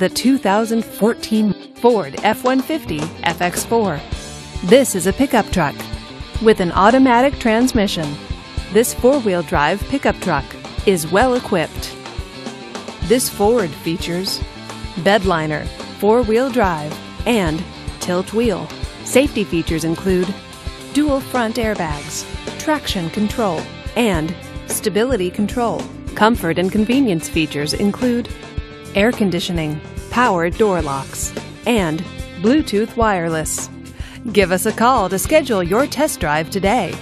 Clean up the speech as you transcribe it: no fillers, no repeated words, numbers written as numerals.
the 2014 Ford F-150 FX4. This is a pickup truck with an automatic transmission. This four-wheel drive pickup truck is well equipped. This Ford features bed liner, four-wheel drive, and tilt wheel. Safety features include dual front airbags, traction control, and stability control. Comfort and convenience features include air conditioning, power door locks, and Bluetooth wireless. Give us a call to schedule your test drive today.